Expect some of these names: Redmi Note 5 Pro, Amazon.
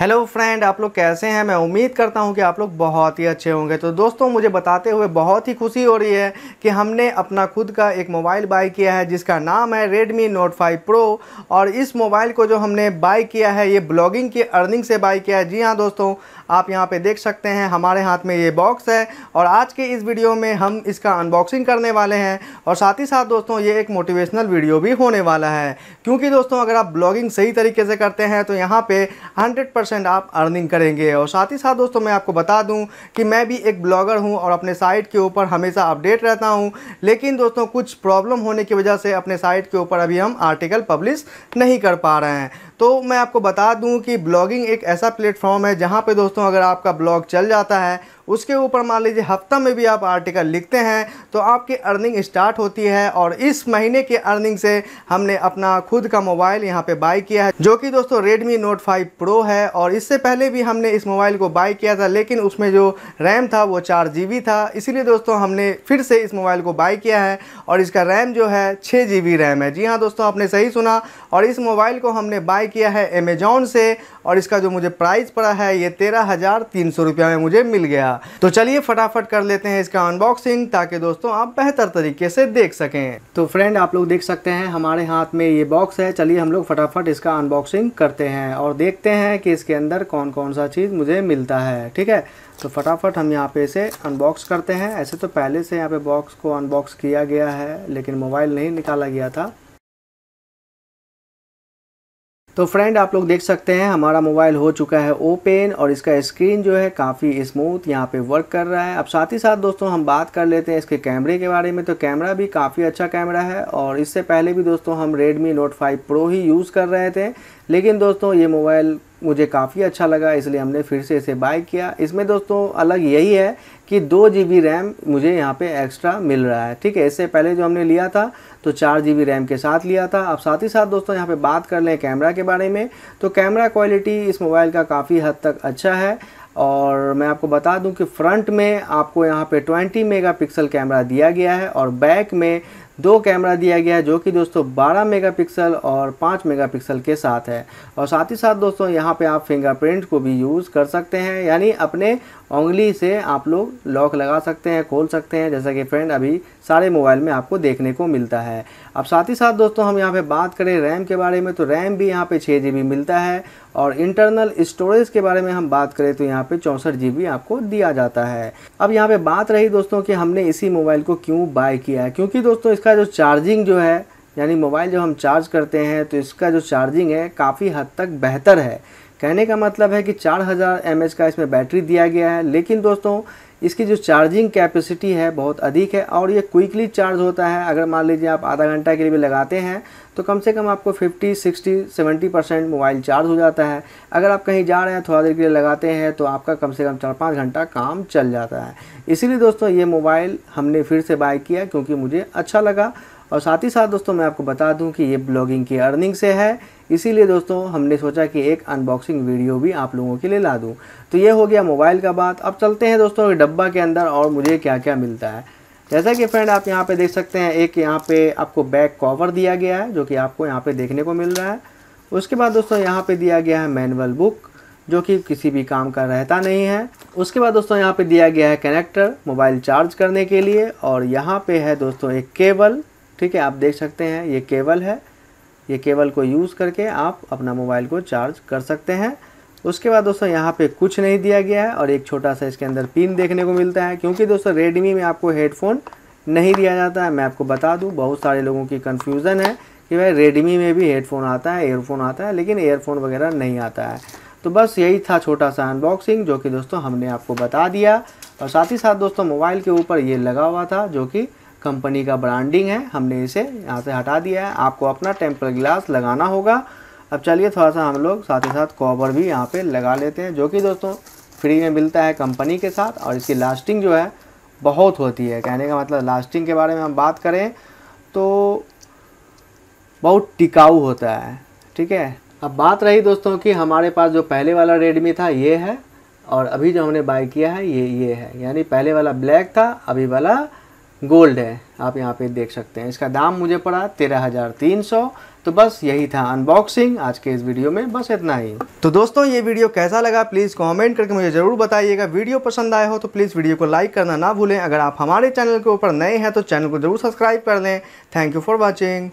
Hello friend, आप लोग कैसे हैं। मैं उम्मीद करता हूं कि आप लोग बहुत ही अच्छे होंगे। तो दोस्तों, मुझे बताते हुए बहुत ही खुशी हो रही है कि हमने अपना खुद का एक मोबाइल बाय किया है जिसका नाम है Redmi Note 5 Pro। और इस मोबाइल को जो हमने बाय किया है ये ब्लॉगिंग की अर्निंग से बाय किया है। जी हाँ दोस्तों, आप यहाँ पे देख सकते हैं हमारे हाथ में ये बॉक्स है और आज के इस वीडियो में हम इसका अनबॉक्सिंग करने वाले हैं। और साथ ही साथ दोस्तों ये एक मोटिवेशनल वीडियो भी होने वाला है, क्योंकि दोस्तों अगर आप ब्लॉगिंग सही तरीके से करते हैं तो यहाँ पर 100% आप अर्निंग करेंगे। और साथ ही साथ दोस्तों मैं आपको बता दूं कि मैं भी एक ब्लॉगर हूं और अपने साइट के ऊपर हमेशा अपडेट रहता हूं, लेकिन दोस्तों कुछ प्रॉब्लम होने की वजह से अपने साइट के ऊपर अभी हम आर्टिकल पब्लिश नहीं कर पा रहे हैं। तो मैं आपको बता दूं कि ब्लॉगिंग एक ऐसा प्लेटफॉर्म है जहां पे दोस्तों अगर आपका ब्लॉग चल जाता है, उसके ऊपर मान लीजिए हफ्ता में भी आप आर्टिकल लिखते हैं तो आपकी अर्निंग स्टार्ट होती है। और इस महीने की अर्निंग से हमने अपना खुद का मोबाइल यहाँ पे बाय किया है, जो कि दोस्तों Redmi Note 5 Pro है। और इससे पहले भी हमने इस मोबाइल को बाय किया था, लेकिन उसमें जो रैम था वो 4GB था, इसीलिए दोस्तों हमने फिर से इस मोबाइल को बाय किया है। और इसका रैम जो है 6GB रैम है। जी हाँ दोस्तों, आपने सही सुना। और इस मोबाइल को हमने बाय किया है Amazon से और इसका जो मुझे प्राइस पड़ा है ये 13,300 रुपये में मुझे मिल गया। तो चलिए फटाफट कर लेते हैं इसका अनबॉक्सिंग, ताकि दोस्तों आप बेहतर तरीके से देख सकें। तो फ्रेंड, आप लोग देख सकते हैं हमारे हाथ में ये बॉक्स है। चलिए हम लोग फटाफट इसका अनबॉक्सिंग करते हैं और देखते हैं कि इसके अंदर कौन कौन सा चीज़ मुझे मिलता है। ठीक है, तो फटाफट हम यहाँ पे इसे अनबॉक्स करते हैं। ऐसे तो पहले से यहाँ पे बॉक्स को अनबॉक्स किया गया है, लेकिन मोबाइल नहीं निकाला गया था। तो फ्रेंड, आप लोग देख सकते हैं हमारा मोबाइल हो चुका है ओपन और इसका स्क्रीन जो है काफ़ी स्मूथ यहाँ पे वर्क कर रहा है। अब साथ ही साथ दोस्तों हम बात कर लेते हैं इसके कैमरे के बारे में। तो कैमरा भी काफ़ी अच्छा कैमरा है और इससे पहले भी दोस्तों हम Redmi Note 5 Pro ही यूज़ कर रहे थे, लेकिन दोस्तों ये मोबाइल मुझे काफ़ी अच्छा लगा, इसलिए हमने फिर से इसे बाय किया। इसमें दोस्तों अलग यही है कि 2GB रैम मुझे यहाँ पे एक्स्ट्रा मिल रहा है। ठीक है, इससे पहले जो हमने लिया था तो 4GB रैम के साथ लिया था। अब साथ ही साथ दोस्तों यहाँ पे बात कर लें कैमरा के बारे में, तो कैमरा क्वालिटी इस मोबाइल का काफ़ी हद तक अच्छा है। और मैं आपको बता दूं कि फ्रंट में आपको यहाँ पे 20 मेगापिक्सल कैमरा दिया गया है और बैक में 2 कैमरा दिया गया है, जो कि दोस्तों 12 मेगापिक्सल और 5 मेगापिक्सल के साथ है। और साथ ही साथ दोस्तों यहाँ पे आप फिंगरप्रिंट को भी यूज़ कर सकते हैं, यानी अपने उंगली से आप लोग लॉक लगा सकते हैं, खोल सकते हैं, जैसा कि फ्रेंड अभी सारे मोबाइल में आपको देखने को मिलता है। अब साथ ही साथ दोस्तों हम यहाँ पे बात करें रैम के बारे में, तो रैम भी यहाँ पे 6GB मिलता है। और इंटरनल स्टोरेज के बारे में हम बात करें तो यहाँ पे 64GB आपको दिया जाता है। अब यहाँ पे बात रही दोस्तों कि हमने इसी मोबाइल को क्यों बाय किया है, क्योंकि दोस्तों इसका जो चार्जिंग जो है, यानी मोबाइल जब हम चार्ज करते हैं तो इसका जो चार्जिंग है काफ़ी हद तक बेहतर है। कहने का मतलब है कि 4000 mAh का इसमें बैटरी दिया गया है, लेकिन दोस्तों इसकी जो चार्जिंग कैपेसिटी है बहुत अधिक है और ये क्विकली चार्ज होता है। अगर मान लीजिए आप आधा घंटा के लिए भी लगाते हैं तो कम से कम आपको 50, 60, 70% मोबाइल चार्ज हो जाता है। अगर आप कहीं जा रहे हैं, थोड़ा देर के लिए लगाते हैं तो आपका कम से कम 4-5 घंटा काम चल जाता है। इसीलिए दोस्तों ये मोबाइल हमने फिर से बाय किया क्योंकि मुझे अच्छा लगा। और साथ ही साथ दोस्तों मैं आपको बता दूं कि ये ब्लॉगिंग की अर्निंग से है, इसीलिए दोस्तों हमने सोचा कि एक अनबॉक्सिंग वीडियो भी आप लोगों के लिए ला दूं। तो ये हो गया मोबाइल का बात। अब चलते हैं दोस्तों डब्बा के अंदर और मुझे क्या क्या मिलता है। जैसा कि फ्रेंड आप यहाँ पे देख सकते हैं, एक यहाँ पे आपको बैक कवर दिया गया है जो कि आपको यहाँ पे देखने को मिल रहा है। उसके बाद दोस्तों यहाँ पे दिया गया है मैनुअल बुक, जो कि किसी भी काम का रहता नहीं है। उसके बाद दोस्तों यहाँ पे दिया गया है कनेक्टर मोबाइल चार्ज करने के लिए। और यहाँ पे है दोस्तों एक केबल। ठीक है, आप देख सकते हैं ये केबल है, ये केबल को यूज़ करके आप अपना मोबाइल को चार्ज कर सकते हैं। उसके बाद दोस्तों यहाँ पे कुछ नहीं दिया गया है और एक छोटा सा इसके अंदर पिन देखने को मिलता है, क्योंकि दोस्तों Redmi में आपको हेडफोन नहीं दिया जाता है। मैं आपको बता दूँ, बहुत सारे लोगों की कन्फ्यूज़न है कि भाई Redmi में भी हेडफोन आता है, एयरफोन आता है, लेकिन एयरफोन वगैरह नहीं आता है। तो बस यही था छोटा सा अनबॉक्सिंग, जो कि दोस्तों हमने आपको बता दिया। और साथ ही साथ दोस्तों मोबाइल के ऊपर ये लगा हुआ था जो कि कंपनी का ब्रांडिंग है, हमने इसे यहाँ से हटा दिया है। आपको अपना टेम्पर ग्लास लगाना होगा। अब चलिए थोड़ा सा हम लोग साथ ही साथ कवर भी यहाँ पे लगा लेते हैं, जो कि दोस्तों फ्री में मिलता है कंपनी के साथ। और इसकी लास्टिंग जो है बहुत होती है। कहने का मतलब लास्टिंग के बारे में हम बात करें तो बहुत टिकाऊ होता है। ठीक है, अब बात रही दोस्तों कि हमारे पास जो पहले वाला Redmi था ये है, और अभी जो हमने बाय किया है ये है, यानी पहले वाला ब्लैक था, अभी वाला गोल्ड है। आप यहाँ पे देख सकते हैं इसका दाम मुझे पड़ा 13,300। तो बस यही था अनबॉक्सिंग आज के इस वीडियो में, बस इतना ही। तो दोस्तों ये वीडियो कैसा लगा प्लीज़ कमेंट करके मुझे ज़रूर बताइएगा। वीडियो पसंद आया हो तो प्लीज़ वीडियो को लाइक करना ना भूलें। अगर आप हमारे चैनल के ऊपर नए हैं तो चैनल को ज़रूर सब्सक्राइब कर लें। Thank you for watching.